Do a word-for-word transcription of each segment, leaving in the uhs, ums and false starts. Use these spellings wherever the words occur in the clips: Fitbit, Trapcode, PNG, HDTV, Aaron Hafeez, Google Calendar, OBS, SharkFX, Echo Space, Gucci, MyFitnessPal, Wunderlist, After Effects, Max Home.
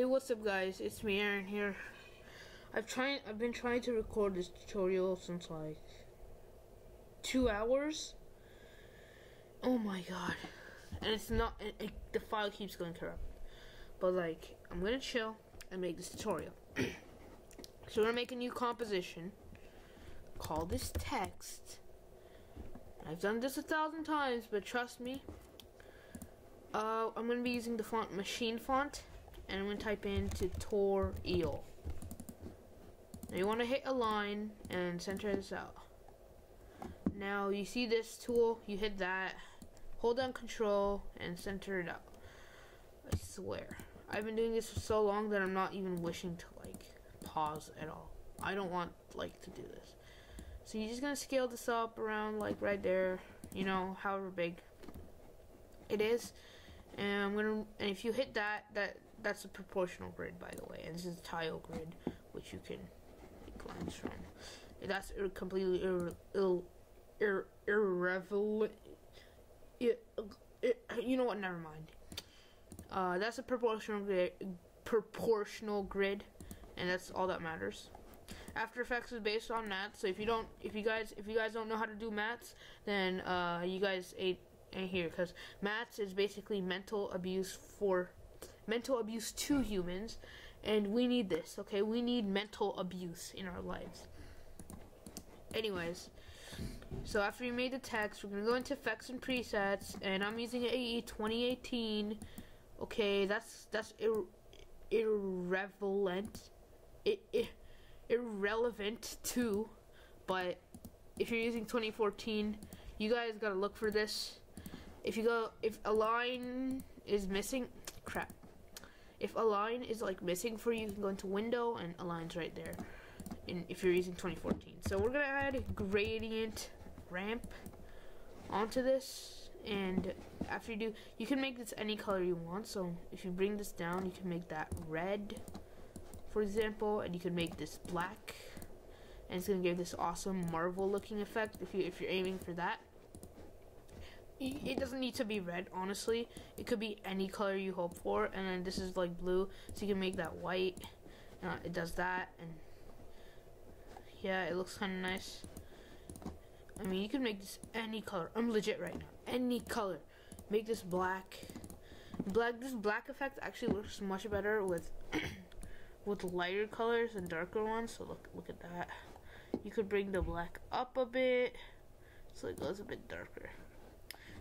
Hey, what's up guys, it's me Aaron here. I've tried I've been trying to record this tutorial since like two hours. Oh my god. And it's not it, it, the file keeps going corrupt. But like I'm gonna chill and make this tutorial. So we're gonna make a new composition. Call this text. I've done this a thousand times, but trust me. Uh, I'm gonna be using the font Machine Font, and I'm gonna type in tutorial. Now you wanna hit align and center this out. Now you see this tool, you hit that, hold down control and center it out. I swear. I've been doing this for so long that I'm not even wishing to like pause at all. I don't want like to do this. So you're just gonna scale this up around like right there, you know, however big it is. And I'm gonna and if you hit that, that that's a proportional grid, by the way, and this is a tile grid which you can make lines from. That's ir completely ir ir ir irrelevant. Ir ir you know what? Never mind. Uh, that's a proportional grid, proportional grid, and that's all that matters. After Effects is based on math, so if you don't, if you guys, if you guys don't know how to do maths, then uh, you guys ain't, ain't here, because maths is basically mental abuse for. Mental abuse to humans, and we need this, okay? We need mental abuse in our lives. Anyways, so after you made the text, we're gonna go into effects and presets, and I'm using A E twenty eighteen. Okay, that's that's ir irrelevant, ir ir irrelevant too. But if you're using twenty fourteen, you guys gotta look for this. If you go, if a line is missing. Crap. If a line is like missing for you, you can go into window and aligns right there. And if you're using twenty fourteen, so we're gonna add gradient ramp onto this, and after you do, you can make this any color you want. So if you bring this down, you can make that red, for example, and you can make this black, and it's gonna give this awesome Marvel looking effect if you if you're aiming for that. It doesn't need to be red, honestly. It could be any color you hope for. And then this is like blue, so you can make that white. Uh, it does that, and yeah, it looks kind of nice. I mean, you can make this any color. I'm legit right now. Any color. Make this black. Black. This black effect actually works much better with with lighter colors and darker ones. So look, look at that. You could bring the black up a bit, so it goes a bit darker.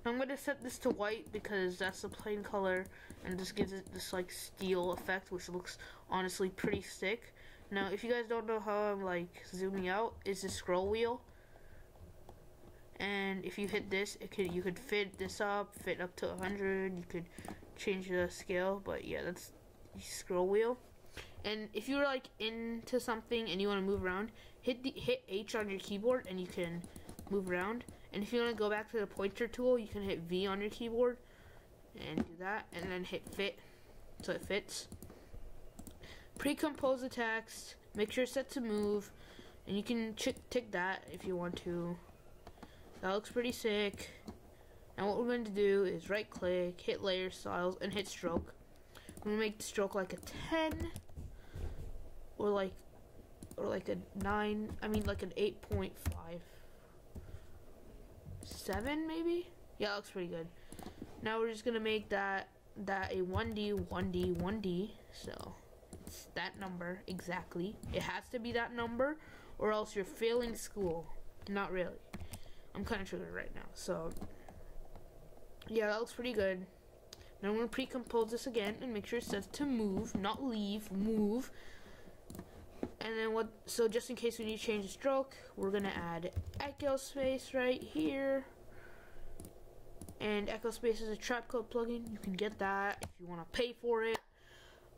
Now I'm going to set this to white because that's the plain color, and this gives it this like steel effect which looks honestly pretty sick. Now if you guys don't know how I'm like zooming out, is the scroll wheel, and if you hit this, it could you could fit this up, fit up to one hundred, you could change the scale, but yeah, that's the scroll wheel. And if you're like into something and you want to move around, hit the hit H on your keyboard and you can move around. And if you want to go back to the pointer tool, you can hit V on your keyboard and do that, and then hit fit so it fits. Pre-compose the text, make sure it's set to move, and you can tick that if you want to. That looks pretty sick. And what we're going to do is right click, hit layer styles, and hit stroke. I'm going to make the stroke like a ten, or like or like a nine, I mean like an eight point five. seven maybe? Yeah, that looks pretty good. Now we're just gonna make that that a one D, one D, one D, so it's that number exactly. It has to be that number or else you're failing school. Not really. I'm kinda triggered right now, so yeah, that looks pretty good. Now I'm gonna pre-compose this again and make sure it says to move, not leave, move. And then what, so just in case we need to change the stroke, we're gonna add Echo Space right here. And Echo Space is a Trapcode plugin. You can get that if you wanna pay for it.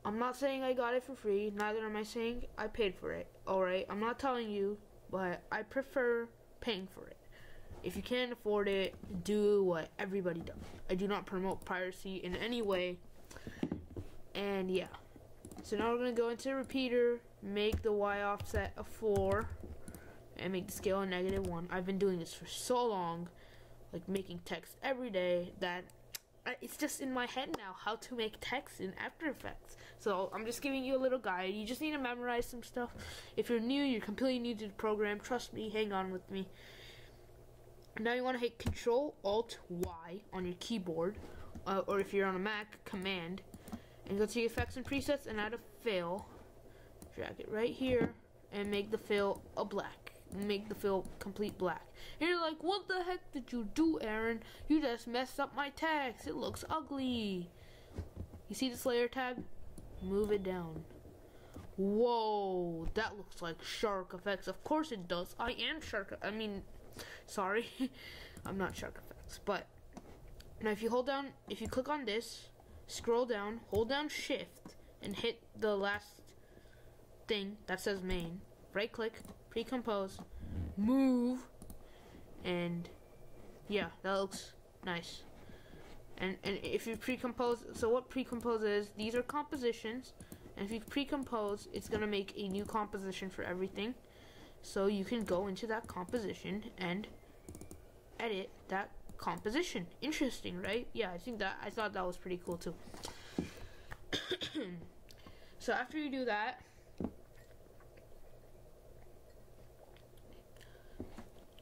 I'm not saying I got it for free, neither am I saying I paid for it. Alright, I'm not telling you, but I prefer paying for it. If you can't afford it, do what everybody does. I do not promote piracy in any way. And yeah. So now we're gonna go into repeater, make the Y offset a four, and make the scale a negative one. I've been doing this for so long, like making text every day, that it's just in my head now how to make text in After Effects. So I'm just giving you a little guide. You just need to memorize some stuff. If you're new, you're completely new to the program, trust me, hang on with me. Now you want to hit control alt Y on your keyboard, uh, or if you're on a Mac, Command, and go to the effects and presets and add a fill. Drag it right here and make the fill a black. Make the fill complete black. And you're like, what the heck did you do, Aaron? You just messed up my text. It looks ugly. You see this layer tab? Move it down. Whoa, that looks like Shark Effects. Of course it does. I am Shark. I mean, sorry. I'm not Shark Effects. But now if you hold down, if you click on this, scroll down, hold down Shift, and hit the last thing that says main. Right click, pre-compose, move, and yeah, that looks nice. And and if you pre-compose, so what pre-compose is, these are compositions, and if you pre-compose, it's gonna make a new composition for everything. So you can go into that composition and edit that composition. Interesting, right? Yeah, I think that I thought that was pretty cool too. So after you do that,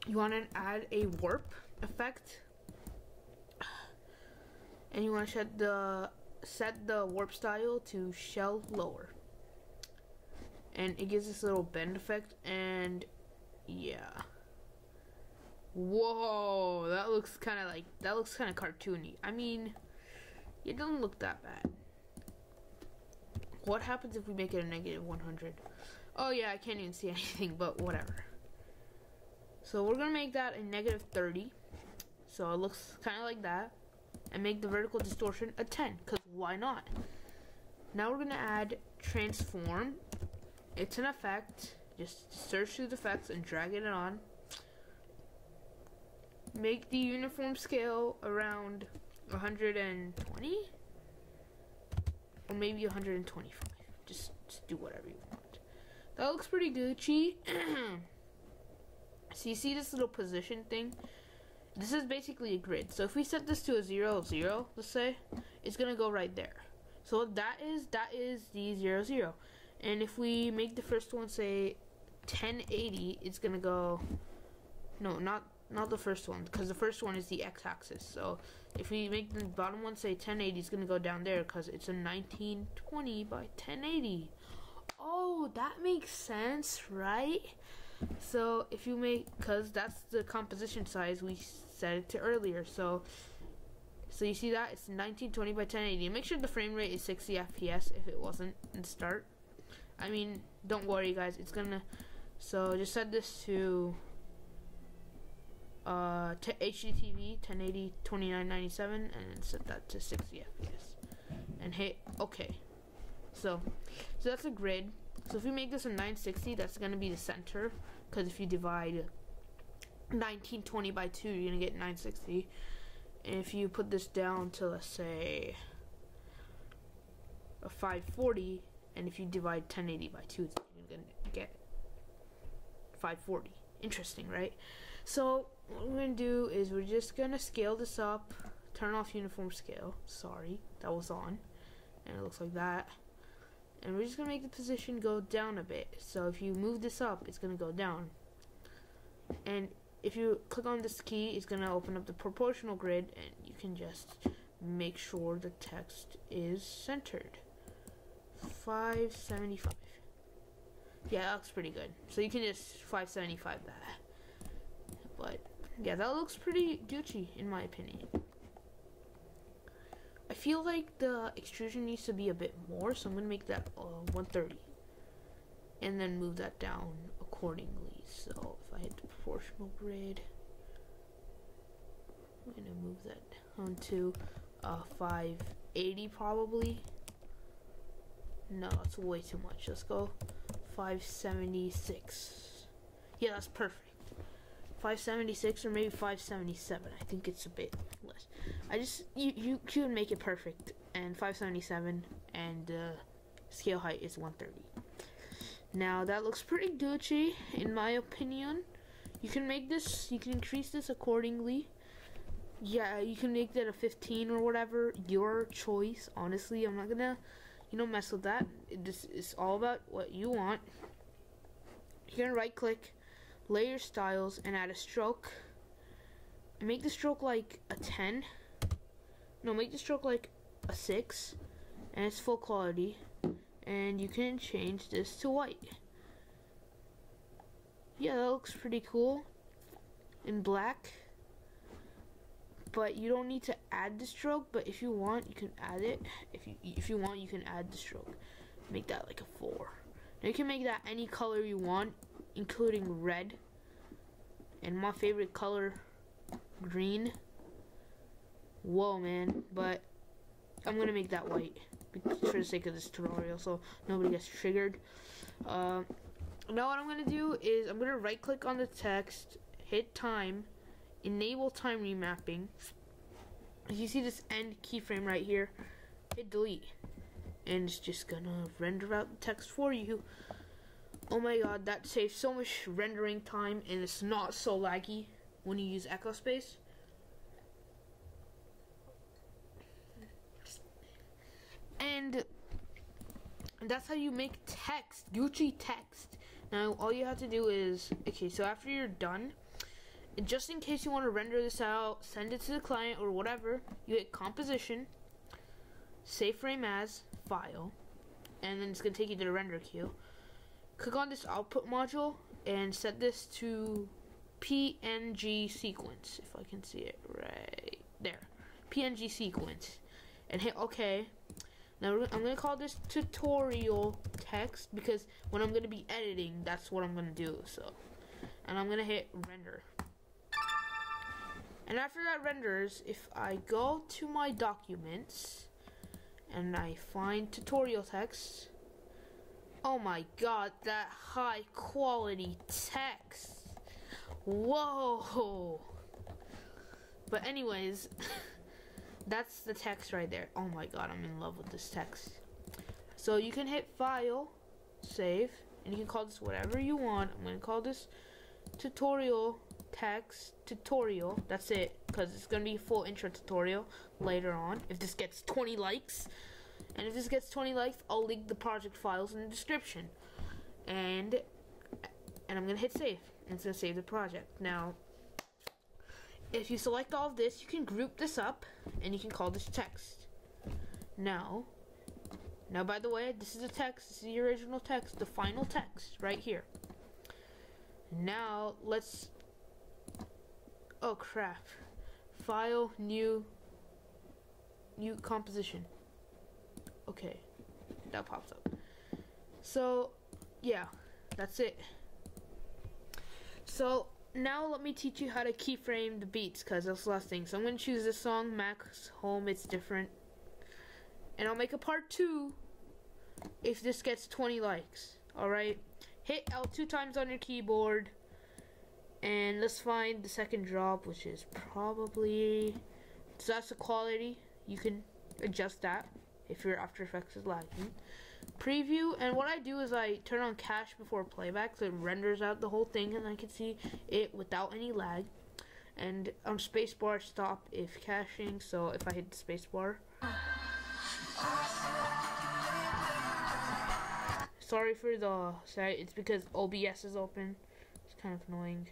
you want to add a warp effect, and you want to set the set the warp style to shell lower, and it gives this little bend effect. And yeah, whoa, that looks kind of like that looks kind of cartoony. I mean, it doesn't look that bad. What happens if we make it a negative one hundred? Oh yeah, I can't even see anything, but whatever. So we're gonna make that a negative thirty, so it looks kinda like that, and make the vertical distortion a ten, cause why not? Now we're gonna add transform. It's an effect, just search through the effects and drag it on. Make the uniform scale around one hundred twenty, or maybe one hundred twenty-five, just, just do whatever you want. That looks pretty Gucci. So you see this little position thing? This is basically a grid. So if we set this to a zero, zero, let's say, it's gonna go right there. So what that is, that is the zero, zero. And if we make the first one say ten eighty, it's gonna go, no, not not the first one, because the first one is the x-axis. So if we make the bottom one say ten eighty, it's gonna go down there because it's a nineteen twenty by ten eighty. Oh, that makes sense, right? So if you make, because that's the composition size we set it to earlier, so so you see that it's nineteen twenty by ten eighty. Make sure the frame rate is sixty F P S if it wasn't in start. I mean, don't worry guys, it's gonna, so just set this to uh to H D T V ten eighty twenty-nine ninety-seven and then set that to sixty F P S and hit okay. So so that's a grid. So if we make this a nine sixty, that's going to be the center, because if you divide nineteen twenty by two, you're going to get nine sixty. And if you put this down to, let's say, a five forty, and if you divide ten eighty by two, you're going to get five forty. Interesting, right? So what we're going to do is we're just going to scale this up, turn off uniform scale. Sorry, that was on. And it looks like that. And we're just going to make the position go down a bit. So if you move this up, it's going to go down. And if you click on this key, it's going to open up the proportional grid. And you can just make sure the text is centered. five seventy-five. Yeah, that looks pretty good. So you can just five seventy-five that. But yeah, that looks pretty Gucci in my opinion. I feel like the extrusion needs to be a bit more, so I'm going to make that uh, one thirty and then move that down accordingly. So if I hit the proportional grid, I'm going to move that down to uh, five eighty probably. No, that's way too much. Let's go five seventy-six. Yeah, that's perfect. five seventy-six or maybe five seventy-seven. I think it's a bit less. I just you you, you can make it perfect, and five seventy-seven, and uh, scale height is one thirty. Now that looks pretty Gucci in my opinion. You can make this. You can increase this accordingly. yeah, you can make that a fifteen or whatever, your choice. Honestly, I'm not gonna, you know, mess with that. It just, it's all about what you want. You're gonna right click, layer styles, and add a stroke. Make the stroke like a ten. No, make the stroke like a six, and it's full quality. And you can change this to white. Yeah, that looks pretty cool. In black. But you don't need to add the stroke, but if you want, you can add it. If you if you want, you can add the stroke. Make that like a four. Now you can make that any color you want, including red. And my favorite color, green. Whoa, man. But I'm gonna make that white for the sake of this tutorial, so nobody gets triggered. Uh, now what I'm gonna do is I'm gonna right click on the text, hit time, enable time remapping. You see this end keyframe right here, hit delete, and it's just gonna render out the text for you. Oh my god, that saves so much rendering time, and it's not so laggy when you use Echo Space. And that's how you make text, Gucci text. Now all you have to do is, okay, so after you're done, just in case you want to render this out, send it to the client or whatever, you hit composition, save frame as, file, and then it's going to take you to the render queue. Click on this output module and set this to P N G sequence, if I can see it right there, P N G sequence, and hit OK. Now I'm gonna call this tutorial text because when I'm gonna be editing, that's what I'm gonna do. So, and I'm gonna hit render. And after that renders, if I go to my documents and I find tutorial text, oh my god, that high quality text! Whoa! But anyways. That's the text right there. Oh my god, I'm in love with this text. So you can hit file, save, and you can call this whatever you want. I'm gonna call this tutorial text tutorial. That's it, because it's gonna be a full intro tutorial later on. If this gets twenty likes, and if this gets twenty likes, I'll link the project files in the description. And and I'm gonna hit save, and it's gonna save the project. Now, if you select all of this, you can group this up, and you can call this text. Now, now by the way, this is the text, this is the original text, the final text, right here. Now, let's, oh crap, file, new, new composition. Okay, that pops up. So, yeah, that's it. So, now let me teach you how to keyframe the beats, because that's the last thing. So I'm going to choose this song, Max Home, It's Different. And I'll make a part two if this gets twenty likes. Alright, hit L two times on your keyboard. And let's find the second drop, which is probably... So that's the quality. You can adjust that if your After Effects is lagging. Preview, and what I do is I turn on cache before playback, so it renders out the whole thing and I can see it without any lag. And on um, spacebar stop if caching, so if I hit the spacebar. Sorry for the sorry, it's because O B S is open. It's kind of annoying.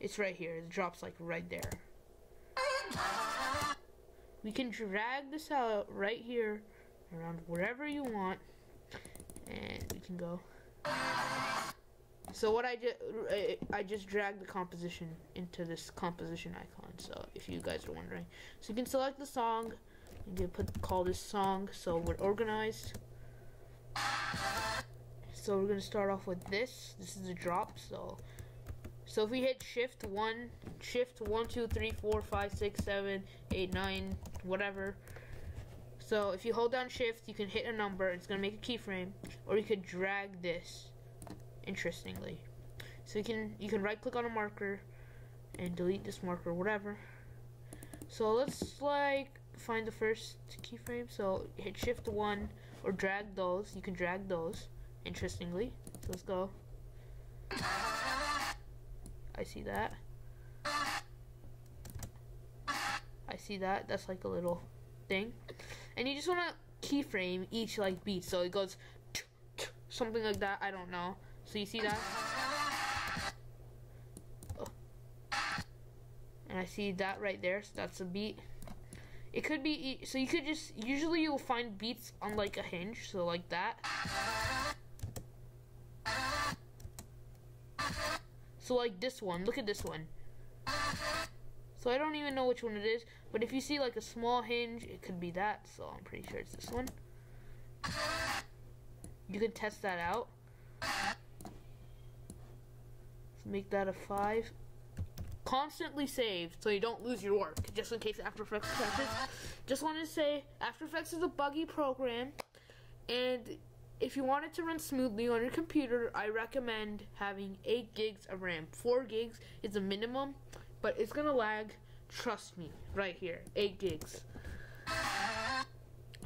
It's right here, it drops like right there. We can drag this out right here around wherever you want, and we can go. So what I just I just dragged the composition into this composition icon. So if you guys are wondering, so you can select the song, you can put call this song. So we're organized. So we're gonna start off with this. This is a drop. So so if we hit shift one, shift one, two, three, four, five, six, seven, eight, nine, whatever. So if you hold down shift, you can hit a number, it's going to make a keyframe, or you could drag this, interestingly. So you can you can right click on a marker and delete this marker, whatever. So let's like find the first keyframe, so hit shift one, or drag those, you can drag those, interestingly. So let's go. I see that. see that? That's like a little thing. And you just want to keyframe each like beat. So it goes something like that. I don't know. So you see that? Oh. And I see that right there. So that's a beat. It could be, so you could just, usually you'll find beats on like a hinge, so like that. So like this one, look at this one. So I don't even know which one it is, but if you see like a small hinge, it could be that, so I'm pretty sure it's this one. You could test that out. Let's make that a five. Constantly saved so you don't lose your work, just in case After Effects crashes. Just wanted to say After Effects is a buggy program, and if you want it to run smoothly on your computer, I recommend having eight gigs of RAM. four gigs is the minimum, but it's gonna lag, trust me, right here, eight gigs.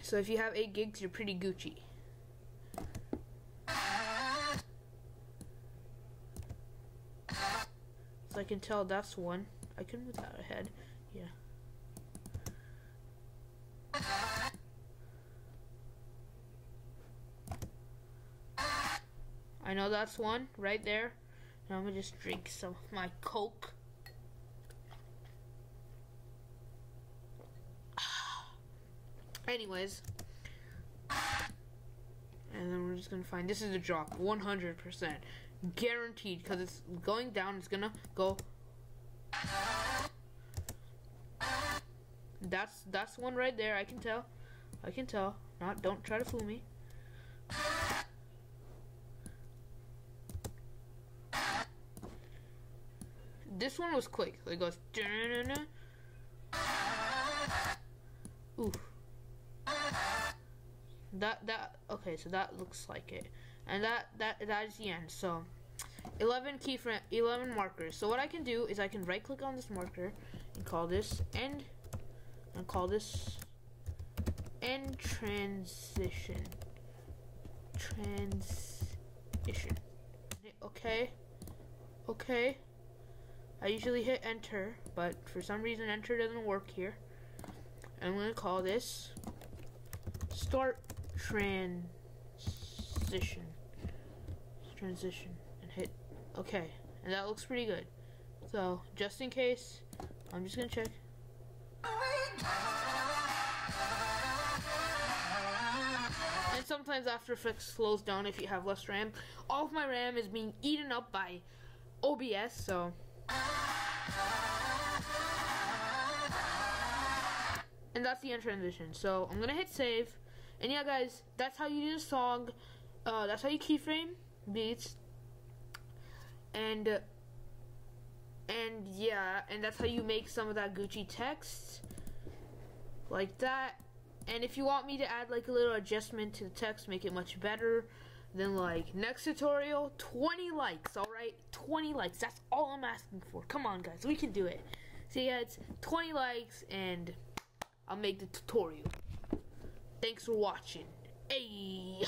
So if you have eight gigs, you're pretty Gucci. I can tell that's one. I can move that ahead. Yeah. I know that's one right there. Now I'm gonna just drink some of my Coke. Anyways. And then we're just gonna find, this is a drop, one hundred percent. Guaranteed, because it's going down, it's gonna go. That's that's one right there, I can tell. I can tell. Not don't try to fool me. This one was quick. It goes da-na-na-na. Oof. That that okay, so that looks like it, and that that that is the end. So, eleven keyframe, eleven markers. So what I can do is I can right click on this marker and call this end, and call this end transition. Transition. Okay, okay. I usually hit enter, but for some reason enter doesn't work here. I'm gonna call this start transition transition and hit okay, and that looks pretty good. So just in case, I'm just gonna check. And sometimes After Effects slows down if you have less RAM. All of my RAM is being eaten up by O B S, so and that's the end transition. So I'm gonna hit save. And yeah, guys, that's how you do the song. Uh, that's how you keyframe beats. And, uh, and yeah, and that's how you make some of that Gucci text. Like that. And if you want me to add like a little adjustment to the text, make it much better, then like next tutorial, twenty likes, alright? twenty likes, that's all I'm asking for. Come on, guys, we can do it. So yeah, it's twenty likes, and I'll make the tutorial. Thanks for watching. Ayy.